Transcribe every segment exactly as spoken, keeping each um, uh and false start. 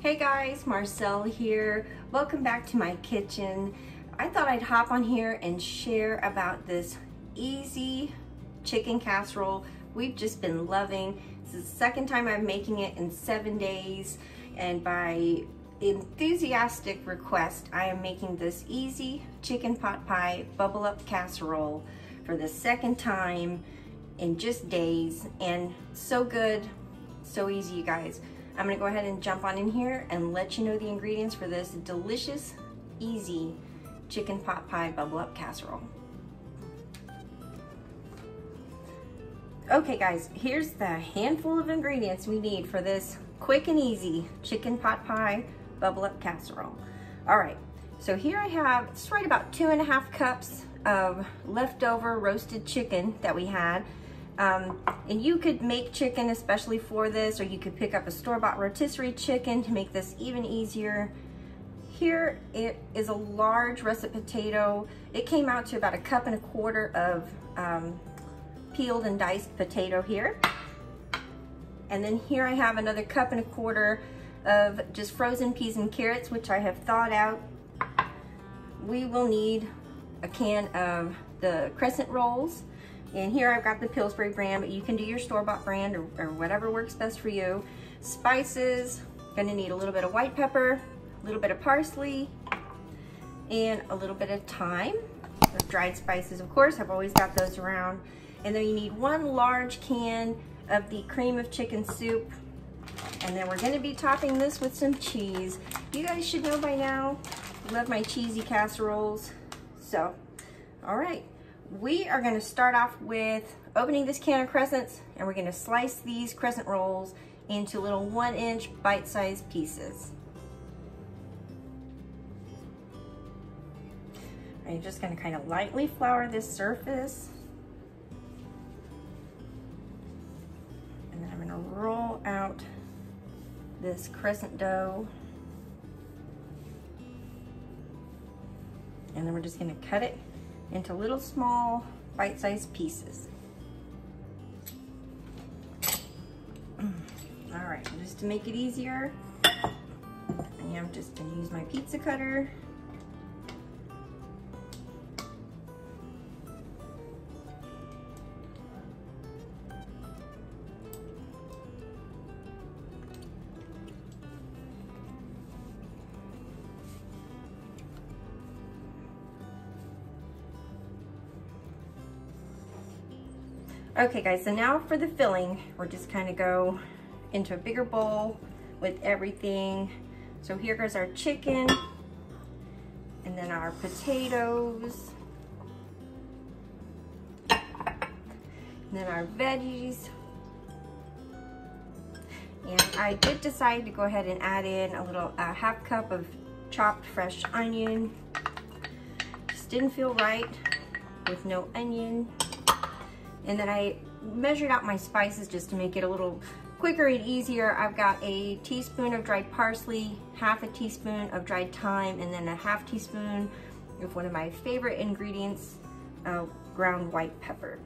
Hey guys, Marcelle here. Welcome back to my kitchen. I thought I'd hop on here and share about this easy chicken casserole we've just been loving. This is the second time I'm making it in seven days, and by enthusiastic request, I am making this easy chicken pot pie bubble up casserole for the second time in just days, and so good, so easy, you guys. I'm gonna go ahead and jump on in here and let you know the ingredients for this delicious, easy chicken pot pie bubble up casserole. Okay guys, here's the handful of ingredients we need for this quick and easy chicken pot pie bubble up casserole. All right, so here I have, it's right about two and a half cups of leftover roasted chicken that we had. Um, and you could make chicken especially for this, or you could pick up a store-bought rotisserie chicken to make this even easier. Here it is a large russet potato. It came out to about a cup and a quarter of um, peeled and diced potato here. And then here I have another cup and a quarter of just frozen peas and carrots, which I have thawed out. We will need a can of the crescent rolls. And here I've got the Pillsbury brand, but you can do your store-bought brand or, or whatever works best for you. Spices, gonna need a little bit of white pepper, a little bit of parsley, and a little bit of thyme. Dried spices, of course, I've always got those around. And then you need one large can of the cream of chicken soup. And then we're gonna be topping this with some cheese. You guys should know by now, I love my cheesy casseroles. So, all right. We are gonna start off with opening this can of crescents, and we're gonna slice these crescent rolls into little one inch bite-sized pieces. I'm just gonna kind of lightly flour this surface. And then I'm gonna roll out this crescent dough. And then we're just gonna cut it into little small bite-sized pieces. All right, just to make it easier, I'm just gonna use my pizza cutter. Okay guys, so now for the filling, we're just kind of go into a bigger bowl with everything. So here goes our chicken, and then our potatoes, and then our veggies. And I did decide to go ahead and add in a little uh, half cup of chopped fresh onion. Just didn't feel right with no onion. And then I measured out my spices just to make it a little quicker and easier. I've got a teaspoon of dried parsley, half a teaspoon of dried thyme, and then a half teaspoon of one of my favorite ingredients, uh, ground white pepper.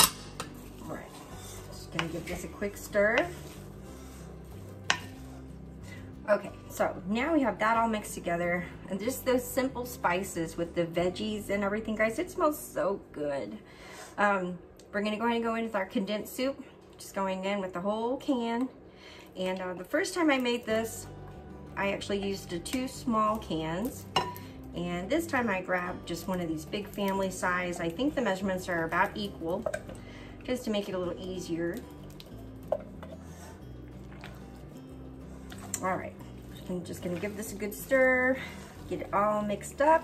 All right, just gonna give this a quick stir. Okay, so now we have that all mixed together, and just those simple spices with the veggies and everything, guys, it smells so good. Um, we're gonna go ahead and go in with our condensed soup, just going in with the whole can. And uh, the first time I made this, I actually used uh, two small cans. And this time I grabbed just one of these big family size. I think the measurements are about equal, just to make it a little easier. All right, I'm just gonna give this a good stir, get it all mixed up,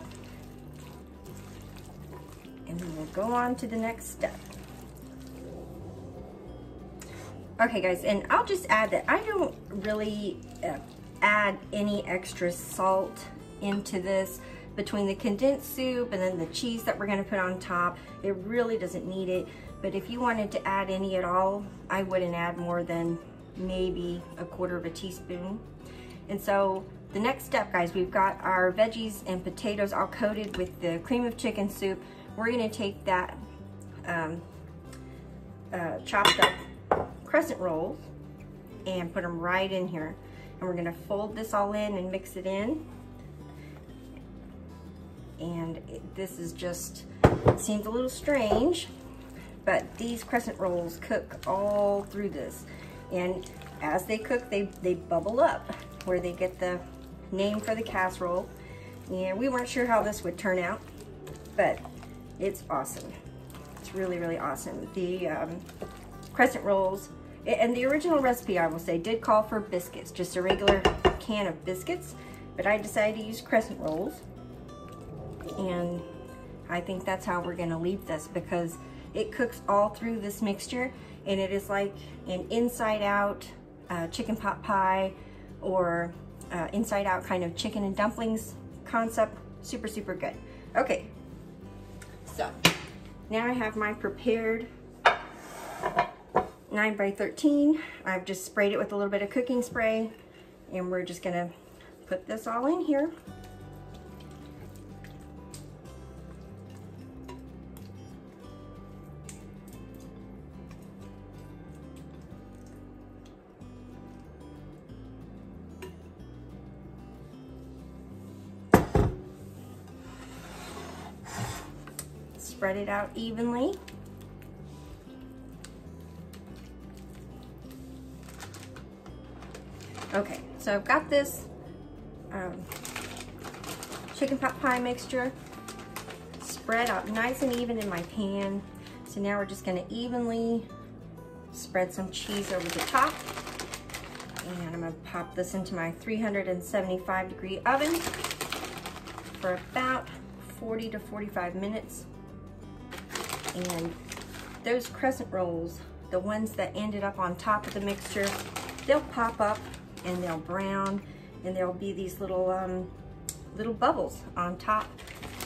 and then we'll go on to the next step. Okay guys, and I'll just add that I don't really uh, add any extra salt into this. Between the condensed soup and then the cheese that we're gonna put on top, it really doesn't need it. But if you wanted to add any at all, I wouldn't add more than maybe a quarter of a teaspoon. And so the next step, guys, we've got our veggies and potatoes all coated with the cream of chicken soup. We're gonna take that um, uh, chopped up crescent rolls, and put them right in here. And we're gonna fold this all in and mix it in. And it, this is just, it seems a little strange, but these crescent rolls cook all through this. And as they cook, they, they bubble up, where they get the name for the casserole. And we weren't sure how this would turn out, but it's awesome. It's really, really awesome. The um, crescent rolls, and the original recipe, I will say, did call for biscuits, just a regular can of biscuits, but I decided to use crescent rolls. And I think that's how we're gonna leave this, because it cooks all through this mixture, and it is like an inside out uh, chicken pot pie, or uh, inside out kind of chicken and dumplings concept. Super, super good. Okay, so now I have my prepared nine by thirteen. I've just sprayed it with a little bit of cooking spray, and we're just gonna put this all in here. Spread it out evenly. Okay, so I've got this um, chicken pot pie mixture spread out nice and even in my pan. So now we're just gonna evenly spread some cheese over the top. And I'm gonna pop this into my three hundred seventy-five degree oven for about forty to forty-five minutes. And those crescent rolls, the ones that ended up on top of the mixture, they'll pop up and they'll brown, and there'll be these little um, little bubbles on top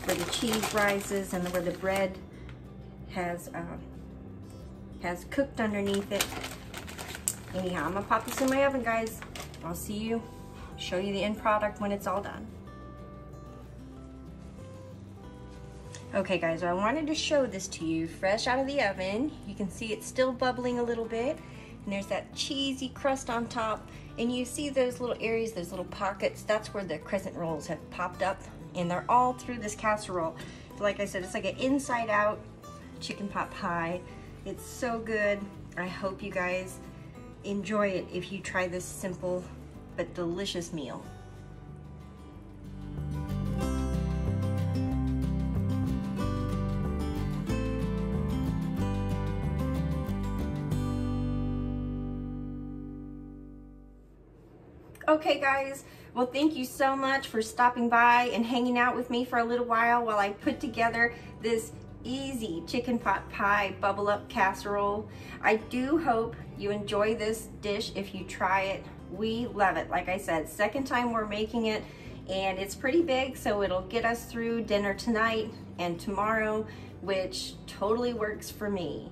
where the cheese rises and where the bread has uh, has cooked underneath it. Anyhow, I'm gonna pop this in my oven, guys. I'll see you, show you the end product when it's all done. Okay guys, I wanted to show this to you fresh out of the oven. You can see it's still bubbling a little bit, and there's that cheesy crust on top, and you see those little areas, those little pockets, that's where the crescent rolls have popped up, and they're all through this casserole. Like I said, it's like an inside out chicken pot pie. It's so good. I hope you guys enjoy it if you try this simple but delicious meal. Okay guys, well thank you so much for stopping by and hanging out with me for a little while while I put together this easy chicken pot pie bubble up casserole. I do hope you enjoy this dish if you try it. We love it. Like I said, second time we're making it, and it's pretty big, so it'll get us through dinner tonight and tomorrow, which totally works for me.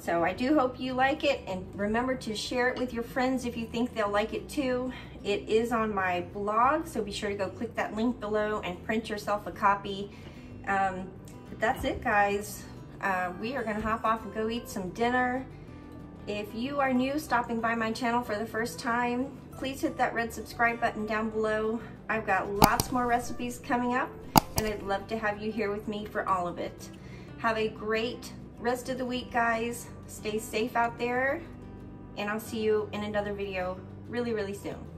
So I do hope you like it, and remember to share it with your friends if you think they'll like it too. It is on my blog, so be sure to go click that link below and print yourself a copy. Um, but that's it guys. Uh, we are gonna hop off and go eat some dinner. If you are new, stopping by my channel for the first time, please hit that red subscribe button down below. I've got lots more recipes coming up, and I'd love to have you here with me for all of it. Have a great rest of the week guys. Stay safe out there, and I'll see you in another video really, really soon.